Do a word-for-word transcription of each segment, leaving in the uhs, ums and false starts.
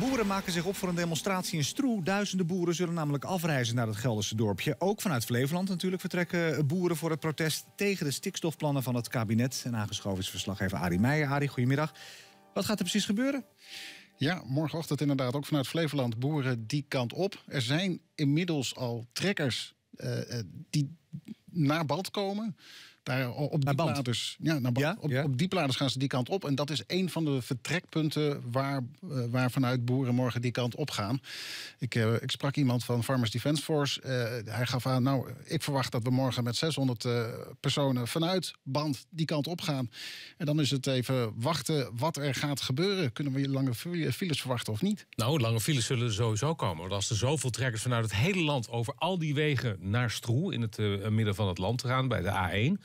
Boeren maken zich op voor een demonstratie in Stroe. Duizenden boeren zullen namelijk afreizen naar het Gelderse dorpje. Ook vanuit Flevoland natuurlijk vertrekken boeren voor het protest tegen de stikstofplannen van het kabinet. En aangeschoven is verslaggever Arie Meijer. Arie, goedemiddag. Wat gaat er precies gebeuren? Ja, morgenochtend inderdaad ook vanuit Flevoland boeren die kant op. Er zijn inmiddels al trekkers uh, die naar Bant komen. Daar, op naar Bant? Laders, ja, naar Bant. Ja? Op, ja? op diepladers gaan ze die kant op. En dat is een van de vertrekpunten waar, uh, waar vanuit boeren morgen die kant op gaan. Ik, uh, ik sprak iemand van Farmers Defence Force. Uh, hij gaf aan, nou, ik verwacht dat we morgen met zeshonderd uh, personen vanuit Bant die kant op gaan. En dan is het even wachten wat er gaat gebeuren. Kunnen we lange files verwachten of niet? Nou, lange files zullen er sowieso komen. Want als er zoveel trekkers vanuit het hele land over al die wegen naar Stroe in het uh, midden van het land gaan bij de A één...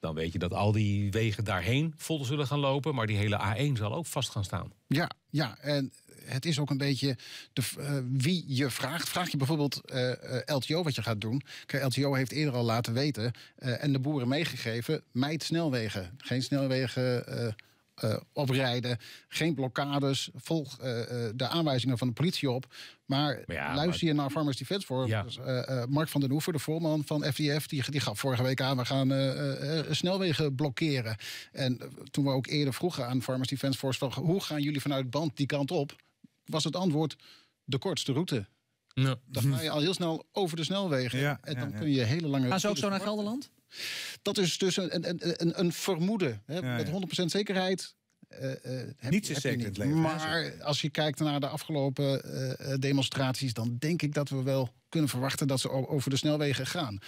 dan weet je dat al die wegen daarheen vol zullen gaan lopen. Maar die hele A één zal ook vast gaan staan. Ja, ja, en het is ook een beetje de, uh, wie je vraagt. Vraag je bijvoorbeeld uh, L T O wat je gaat doen. Kijk, L T O heeft eerder al laten weten uh, en de boeren meegegeven... mijd snelwegen, geen snelwegen... Uh, Uh, oprijden, geen blokkades, volg uh, uh, de aanwijzingen van de politie op. Maar, maar ja, luister je maar... naar Farmers Defence Force. Ja. Uh, uh, Mark van den Hoever, de voorman van F D F, die, die gaf vorige week aan... we gaan uh, uh, uh, snelwegen blokkeren. En uh, toen we ook eerder vroegen aan Farmers Defence Force... Van, hoe gaan jullie vanuit Bant die kant op, was het antwoord de kortste route. Ja. Dan ga je al heel snel over de snelwegen. Ja, en dan ja, ja. kun je hele lange... Gaan ze ook zo naar Gelderland? Dat is dus een, een, een, een vermoeden. Hè? Ja, ja. Met honderd procent zekerheid. Uh, uh, Niet zo zeker in het leven. Maar als je kijkt naar de afgelopen uh, demonstraties... dan denk ik dat we wel kunnen verwachten dat ze over de snelwegen gaan.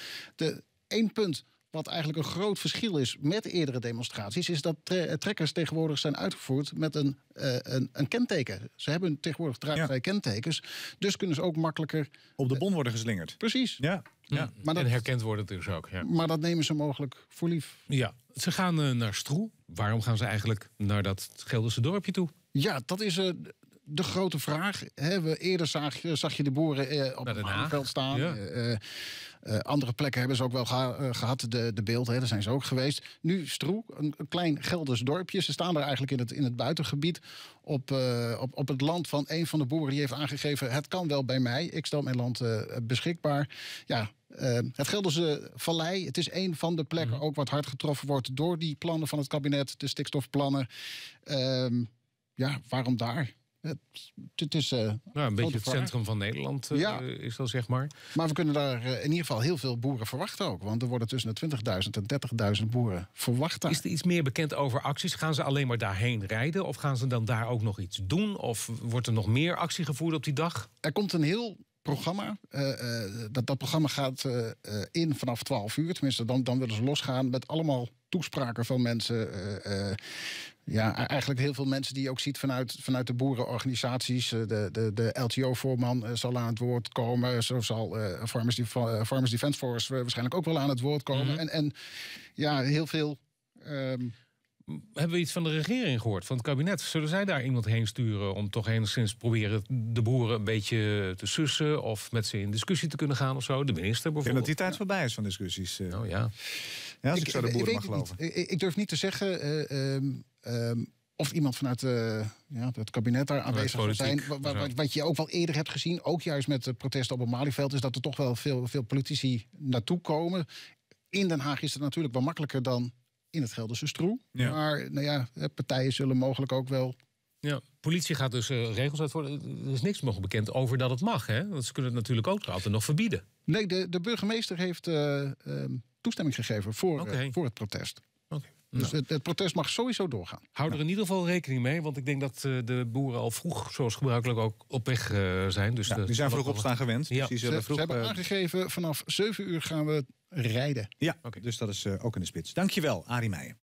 Eén punt wat eigenlijk een groot verschil is met eerdere demonstraties... is dat tre trekkers tegenwoordig zijn uitgevoerd met een, uh, een, een kenteken. Ze hebben tegenwoordig draagvrij ja. kentekens. Dus kunnen ze ook makkelijker... Op de bon worden geslingerd. Precies. Ja. Ja, maar dat, en herkend worden dus ook. Ja. Maar dat nemen ze mogelijk voor lief. Ja, ze gaan uh, naar Stroe. Waarom gaan ze eigenlijk naar dat Gelderse dorpje toe? Ja, dat is uh, de grote vraag. He, we eerder zag, zag je de boeren uh, op het Malieveld staan. Ja. Uh, uh, andere plekken hebben ze ook wel geha uh, gehad, de, de beelden. He, daar zijn ze ook geweest. Nu Stroe, een, een klein Gelders dorpje. Ze staan daar eigenlijk in het, in het buitengebied. Op, uh, op, op het land van een van de boeren die heeft aangegeven... het kan wel bij mij, ik stel mijn land uh, beschikbaar. Ja, uh, het Gelderse Vallei, het is een van de plekken... Mm. ook wat hard getroffen wordt door die plannen van het kabinet... de stikstofplannen. Uh, ja, waarom daar? Het, het is uh, nou, een beetje het centrum van Nederland, uh, ja. is dat zeg maar. Maar we kunnen daar uh, in ieder geval heel veel boeren verwachten ook. Want er worden tussen de twintigduizend en dertigduizend boeren verwacht daar. Is er iets meer bekend over acties? Gaan ze alleen maar daarheen rijden? Of gaan ze dan daar ook nog iets doen? Of wordt er nog meer actie gevoerd op die dag? Er komt een heel... programma. Uh, uh, dat, dat programma gaat uh, in vanaf twaalf uur. Tenminste, dan, dan willen ze losgaan met allemaal toespraken van mensen. Uh, uh, ja, eigenlijk heel veel mensen die je ook ziet vanuit, vanuit de boerenorganisaties. Uh, de de, de L T O-voorman uh, zal aan het woord komen. Zo zal uh, Farmers, uh, Farmers Defence Force uh, waarschijnlijk ook wel aan het woord komen. Mm-hmm. en, en ja, heel veel... Um, Hebben we iets van de regering gehoord, van het kabinet? Zullen zij daar iemand heen sturen om toch enigszins proberen de boeren een beetje te sussen... of met ze in discussie te kunnen gaan of zo? De minister bijvoorbeeld. Ik denk dat die tijd ja. voorbij is van discussies. Nou ja. ja als ik, ik zou de boeren mag geloven. Ik, ik durf niet te zeggen... Uh, um, um, Of iemand vanuit uh, ja, het kabinet daar aanwezig zou zijn. Wat, wat, wat je ook wel eerder hebt gezien, ook juist met de protesten op het Malieveld... is dat er toch wel veel, veel politici naartoe komen. In Den Haag is het natuurlijk wel makkelijker dan... in het Gelderse Stroe. Ja. Maar nou ja, partijen zullen mogelijk ook wel... Ja, politie gaat dus uh, regels uitvoeren. Er is niks nog bekend over dat het mag. Hè? Want ze kunnen het natuurlijk ook altijd nog verbieden. Nee, de, de burgemeester heeft uh, uh, toestemming gegeven voor, okay. uh, voor het protest. Okay. Dus nou. het, het protest mag sowieso doorgaan. Houd er in ieder geval rekening mee. Want ik denk dat uh, de boeren al vroeg, zoals gebruikelijk, ook op weg uh, zijn. Dus ja, de, die zijn vroeg opstaan gewend. Ja. Dus die zullen ze, vroeg, ze hebben uh, aangegeven, vanaf zeven uur gaan we rijden. Ja, okay. Dus dat is uh, ook in de spits. Dankjewel, Arie Meijer.